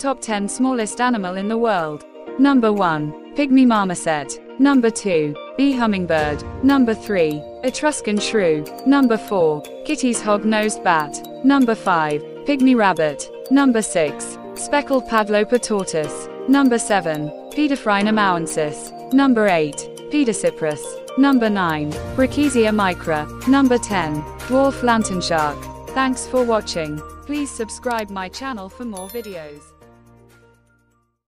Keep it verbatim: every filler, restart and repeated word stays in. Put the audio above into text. Top ten smallest animal in the world. Number one. Pygmy marmoset. Number two. Bee hummingbird. Number three. Etruscan shrew. Number four. Kitti's hog-nosed bat. Number five. Pygmy rabbit. Number six. Speckled padloper tortoise. Number seven. Paedophryne amauensis. Number eight. Paedocypris. Number nine. Brookesia micra. Number ten. Dwarf lantern shark. Thanks for watching. Please subscribe my channel for more videos.